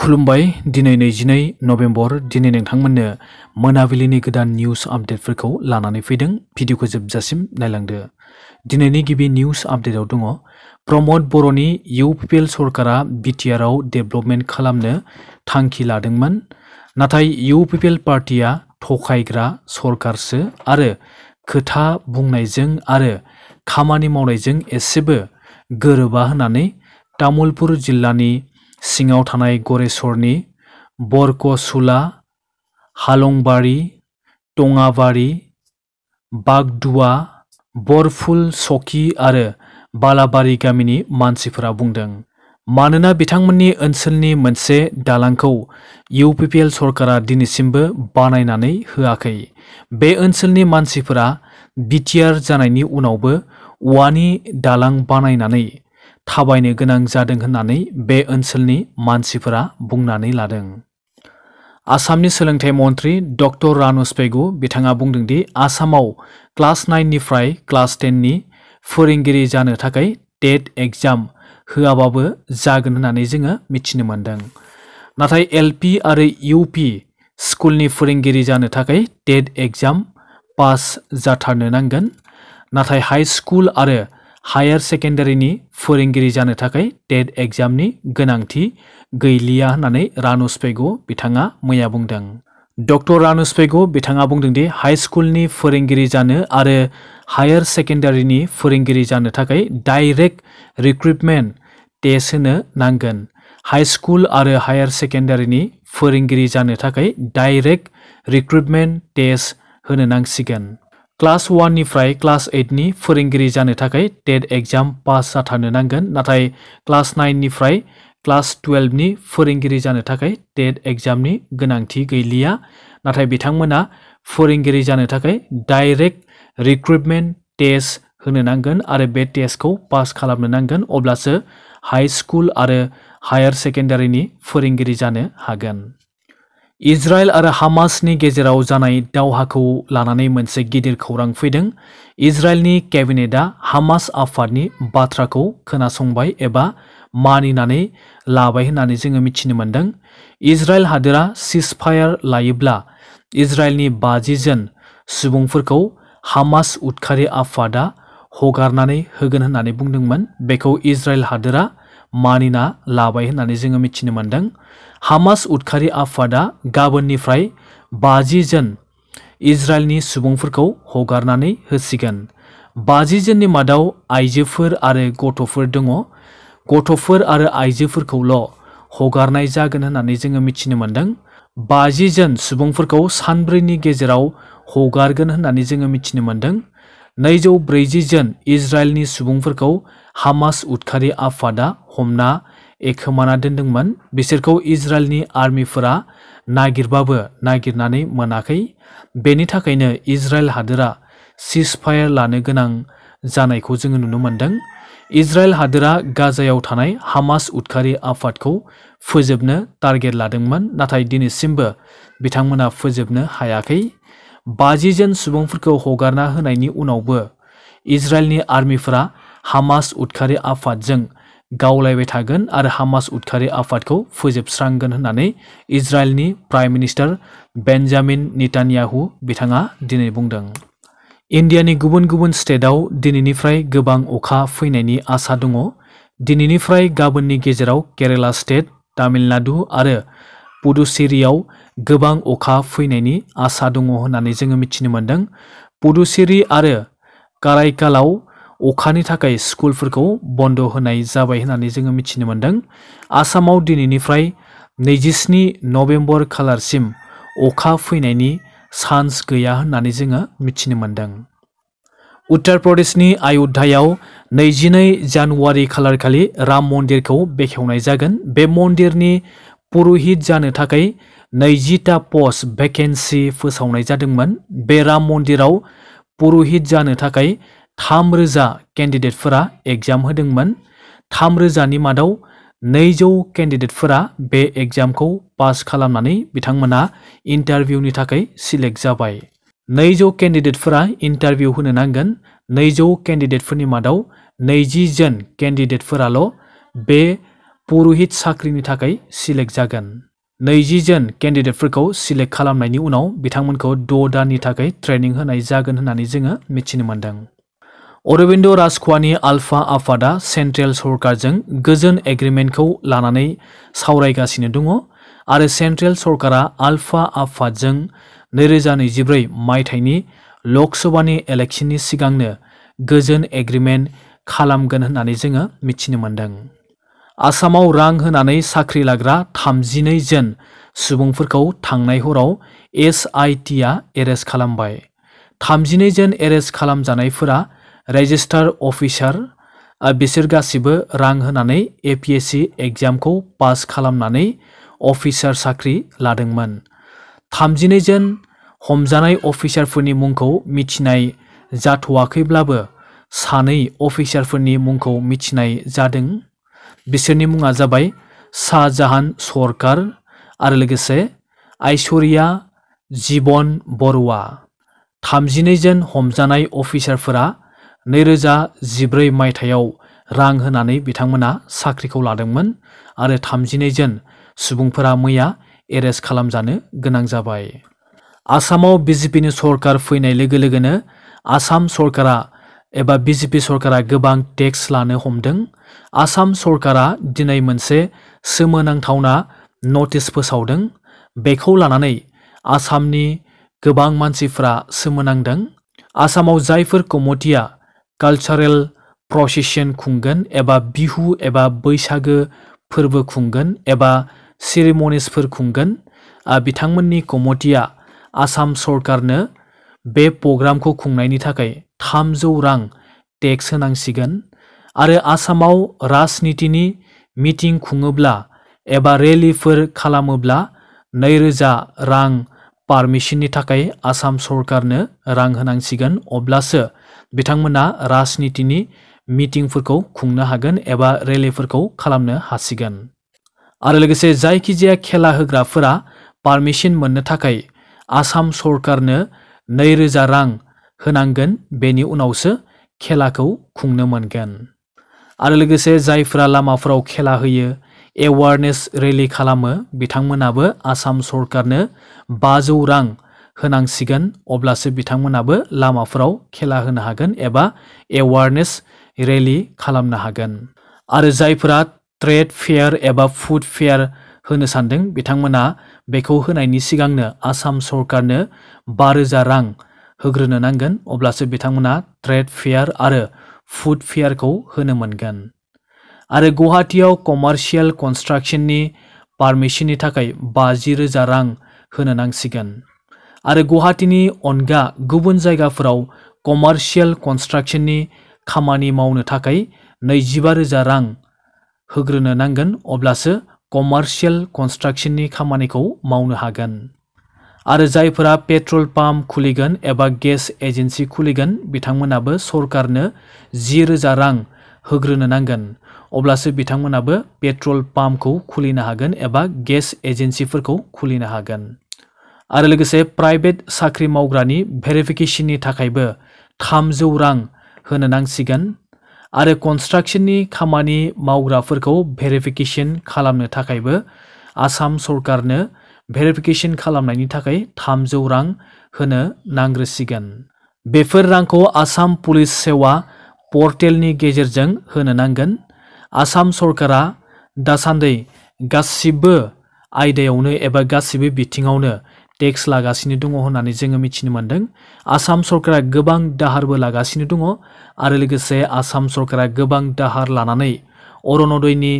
खुलुमबाय दिनै 22 नभेम्बर दिनै नोंथांमोननो मोनाबिलिनि गोदान निउज आपडेटफोरखौ लानानै फैदों भिडिअखौ जोबजासिम नायलांदो दिनैनि गिबि निउज आपडेटआव दङ प्रमोद बर'नि इउपिएल सरकारा बीटीआर आव डेभलपमेन्ट खालामनो थांखि लादोंमोन नाथाय इउपिएल पार्टीया थगायग्रा सरकारसो आरो खोथा बुंनायजों आरो खामानि मावनायजों एसेबो गोरोबा होननानै तामुलपुर जिल्लानि सिङाव थानाय गरेसरनि बरकसुला हालंबारि टंगाबारि बागदुवा बरफुल सखि आरो बालाबारि गामिनि मानसिफोरा बुंदों मानोना बिथांमोननि ओनसोलनि मोनसे दालांखौ इउपिएल सरकारा दिनैसिमबो बानायनानै होआखै बे ओनसोलनि मानसिफोरा बीटीआर जानायनि उनावबो औवानि दालां बानायनानै थाबायनो गोनां जादों होननानै बे ओनसोलनि मानसिफोरा बुंनानै लादों आसामनि सोलोंथाइ मन्त्री डक्टर रानुस पेगु बिथाङा बुंदों दि आसामाव क्लास 9 निफ्राय क्लास 10 नि फोरोंगिरि जानो थाखाय टेट एग्जाम होआबाबो जागोन होननानै जोङो मिथिनो मोनदों नाथाय एलपी आरो यूपी स्कुलनि फोरोंगिरि जानो थाखाय टेट एग्जाम पास जाथारनो नांगोन नाथाय हाई स्कुल आरो हायर सेकेन्डारिनि फोरोंगिरि जानो थाखाय टेट एग्जामनि गोनांथि गैलिया होननानै रानुस पेगु बिथाङा मैया बुंदों डक्टर रानुस पेगु बिथाङा बुंदों दि हाई स्कुलनि फोरोंगिरि जानो आरो हायर सेकेन्डारिनि फोरोंगिरि जानो थाखाय डाइरेक्ट रिक्रुटमेन्ट टेस्ट होनो नांगोन हाई स्कुल आरो हायर सेकेन्डारिनि फोरोंगिरि जानो थाखाय डाइरेक्ट रिक्रुटमेन्ट टेस्ट होनो नांसिगोन क्लास 1 निफ्राय क्लास 8 नि फोरोंगिरि जानो थाखाय टेट एग्जाम पास जाथारनो नांगोन नाथाय क्लास 9 निफ्राय क्लास 12 नि फोरोंगिरि जानो थाखाय टेट एग्जामनि गोनांथि गैलिया नाथाय बिथांमोना फोरोंगिरि जानो थाखाय डाइरेक्ट रिक्रुटमेन्ट टेस्ट होनो नांगोन आरो बे टेस्टखौ पास खालामनो नांगोन अब्लासो हाई स्कुल आरो हायर सेकेन्डारिनि फोरोंगिरि जानो हागोन इजराइल आरो हामासनि गेजेराव जानाय दावहाखौ लानानै मोनसे गिदिर खौरां फैदों इजराइलनि केबिनेटआ हामास आफादनि बाथ्राखौ खोनासंबाय एबा मानिनानै लाबाय होननानै जोङो मिथिनो मोनदों इजराइल हादोरा सीजफायर लायोब्ला इजराइलनि 50 जन सुबुंफोरखौ हामास उदखारि आफादा हगारनानै होगोन होननानै बुंदोंमोन बेखौ इजराइल हादोरा मानिना लाबाय होननानै जोङो मिथिनो मोनदों हामास उदखारि आफादा गाबोननिफ्राय 50 जन इजराइलनि सुबुंफोरखौ हगारनानै होसिगोन 50 जननि मादाव आइजोफोर आरो गथ'फोर दङ गथ'फोर आरो आइजोफोरखौल' हगारनाय जागोन होननानै जोङो मिथिनो मोनदों 50 जन सुबुंफोरखौ सानब्रैनि गेजेराव हगारगोन होननानै जोङो मिथिनो मोनदों 240 जन इजराइलनि सुबुंफोरखौ हामास उदखारि आफादा हमना एखोमाना दोनदोंमोन बिसोरखौ इजराइलनि आर्मिफोरा नागिरबाबो नागिरनानै मोनाखै बेनि थाखायनो इजराइल हादोरा सीजफायर लानो गोनां जानायखौ जोङो नुनो मोनदों इजराइल हादोरा गाजायाव थानाय हामास उदखारि आफादखौ फोजोबनो टार्गेट लादोंमोन नाथाय दिनैसिमबो बिथांमोना फोजोबनो हायाखै 50 जन सुबुंफोरखौ हगारना होनायनि उनावबो इजराइलनि आर्मिफोरा हामास उदखारि आफादजों गावलायबाय थागोन आरो हामास उदखारि आफादखौ फोजोबस्रांगोन होननानै इजराइलनि प्राइम मिनिस्टार बेन्जामिन नेतान्याहु बिथाङा दिनै बुंदों इन्डियानि गुबुन गुबुन स्टेटआव दिनैनिफ्राय गोबां अखा फैनायनि आसा दङ दिनैनिफ्राय गाबोननि गेजेराव केरेला स्टेट तामिलनाडु आरो पुडुचेरीआव गोबां अखा फैनायनि आसा दङ होननानै जोङो मिथिनो मोनदों पुडुचेरी आरो कराइकालाव अखानि थाखाय स्कुलफोरखौ बन्द होनाय जाबाय होननानै जोङो मिथिनो मोनदों आसामाव दिनैनिफ्राय 27 नभेम्बर खालारसिम अखा फैनायनि चान्स गैया होननानै जोङो मिथिनो मोनदों उत्तर प्रदेशनि अयोध्यायाव 22 जानुवारि खालारखालि राम मन्दिरखौ बेखेवनाय जागोन बे मन्दिरनि पुरोहित जानो थाखाय 20 ता पोस्ट वैकेंसी फोसावनाय जादोंमोन बे राम मन्दिराव पुरोहित जानो थाखाय 3000 कैंडिडेटफोरा एग्जाम होदोंमोन 3000 नि मादाव 200 कैंडिडेटफोरा बे एग्जामखौ पास खालामनानै बिथांमोना इंटरव्यूनि थाखाय सिलेक्ट जाबाय 200 कैंडिडेटफोरा इंटरव्यू होनो नांगोन 200 कैंडिडेटफोरनि मादाव 20 जन कैंडिडेटफोराल' बे पुरोहित साख्रिनि थाखाय सिलेक्ट जागोन। 20 जन कैंडिडेटफोरखौ सिलेक्ट खालामनायनि उनाव बिथांमोनखौ 6 दाननि थाखाय ट्रेनिं होनाय जागोन होननानै जोङो मिथिनो मोनदों। अरबिन्द राजखुवानि आल्फा आफादा सेंट्रल सरकारजों गोजोन एग्रीमेन्टखौ लानानै सावरायगासिनो दङ आरो सेंट्रल सरकारा आल्फा आफादजों 2024 मायथाइनि लोकसभानि इलेक्शननि सिगांनो गोजोन एग्रीमेन्ट खालामगोन होननानै जोङो मिथिनो मोनदों। आसामाव रां होनानै साख्रि लाग्रा 32 जन सुबुंफोरखौ थांनाय हराव SITआ एरेस्ट खालामबाय। 32 जन एरेस्ट खालामजानायफोरा रजिस्टार अफिसार बिसोर गासिबो रां होनानै APSC एग्जामखौ पास खालामनानै अफिसार साख्रि लादोंमोन। 32 जन हमजानाय अफिसारफोरनि मुंखौ मिथिनाय जाथ'वाखैब्लाबो सानै अफिसारफोरनि मुंखौ मिथिनाय जादों। बिसोरनि मुङा जाबाय शाहजाहान सरकार आरो लोगोसे आइशरिया जीवन बरुवा। 32 जन हमजानाय अफिसारफोरा 2014 मायथाइयाव रां होनानै बिथांमोना साख्रिखौ लादोंमोन आरो 32 जन सुबुंफोरा मैया एरेस्ट खालामजानो गोनां जाबाय। आसामाव बीजेपीनि सरकार फैनाय लोगो लोगोनो आसाम सरकारा एबा बीजेपी सरकारा गोबां टैक्स लानो हमदों। आसाम सरकारा दिनै मोनसे सोमोनांथावना नोटिस फोसावदों। बेखौ लानानै आसामनि गोबां मानसिफ्रा सोमोनांदों। आसामाव जायफोर कमिटिया कल्चरल प्रोसेसन खुंगोन एबा बिहु एबा बैसागो फोरबो खुंगोन एबा सेरेमनिसफोर खुंगोन बिथांमोननि कमिटिया आसाम सरकारनो बे प्रग्रामखौ खुंनायनि थाखाय 300 रां टैक्स होनांसिगोन आरो आसामाव राजनीतिनि मिटिं खुङोब्ला एबा रैलीफोर खालामोब्ला 2000 रां पारमिशननि थाखाय आसाम सरकारनो रां होनांसिगोन। अब्लासो बिथांमोना राजनीतिनि मिटिंफोरखौ खुंनो हागोन एबा रैलीफोरखौ खालामनो हासिगोन आरो लोगोसे जायखिजाया खेला होग्राफोरा पारमिशन मोननो थाखाय आसाम सरकारनो 2000 रां होनांगोन। बेनि उनावसो खेलाखौ खुंनो मोनगोन आरो लोगोसे जायफोरा लामाफोराव खेला होयो एवारनेस रैली खालामो बिथांमोनाबो आसाम सरकारनो 500 रां होनांसिगोन। अब्लासो बिथांमोनाबो लामाफोराव खेला होनो हागोन एबा एवारनेस रैली खालामनो हागोन आरो जायफोरा ट्रेड फेयर एबा फुड फेयर होनो सान्दों बिथांमोना बेखौ होनायनि सिगांनो आसाम सरकारनो 5000 रां होग्रोनो नांगोन। अब्लासो बिथांमोना ट्रेड फेयर आरो फुड फेयरखौ होनो मोनगोन आरो गुवाहाटीयाव कमार्शियल कन्स्ट्राक्शननि पारमिशननि थाखाय 50000 रां होनो नांसिगोन आरो गुवाहाटीनि अनगा गुबुन जायगाफोराव कमार्शियल कन्स्ट्राक्शननि खामानि मावनो थाखाय 25000 रां होग्रोनो नांगोन। अब्लासो कमार्शियल कन्स्ट्राक्शननि खामानिखौ मावनो हागोन आरो जायफोरा पेट्रोल पाम्प खुलिगोन एबा गेस एजेन्सि खुलिगोन बिथांमोनाबो सरकारनो 10000 रां होग्रोनो नांगोन। अब्लासो बिथांमोनाबो पेट्रोल पाम्पखौ खुलिनो हागोन एबा गेस एजेन्सिफोरखौ खुलिनो हागोन आरो लोगोसे प्राइवेट साख्रि मावग्रानि भेरिफिकेशननि थाखायबो 300 रां होनो नांसिगोन आरो कन्स्ट्राक्शननि खामानि मावग्राफोरखौ भेरिफिकेशन खालामनो थाखायबो आसाम सरकारनो भेरिफिकेशन खालामनायनि थाखाय 300 रां होनो नांग्रोसिगोन। बेफोर रांखौ आसाम पुलिस सेवा पर्टेलनि गेजेरजों होनो नांगोन। आसाम सरकारा दासान्दि गासिबो आयदायावनो एबा गासिबो बिथिङावनो टैक्स लागासिनो दङ होननानै जोङो मिथिनो मोनदों। आसाम सरकारा गोबां दाहारबो लागासिनो दङ आरो लोगोसे आसाम सरकारा गोबां दाहार लानानै अरुणोदयनि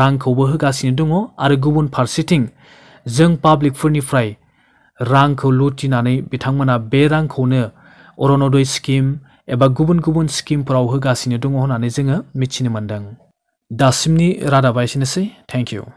रांखौबो होगासिनो दङ आरो गुबुन फारसेथिं जों पाब्लिकफोरनिफ्राय रांखौ लुटिनानै बिथांमोना बे रांखौनो अरुणोदय स्किम एबा गुबुन गुबुन स्किमफोराव होगासिनो दङ होननानै जोङो मिथिनो मोनदों। दासिमनि रादाबा एसेनोसै। Thank you.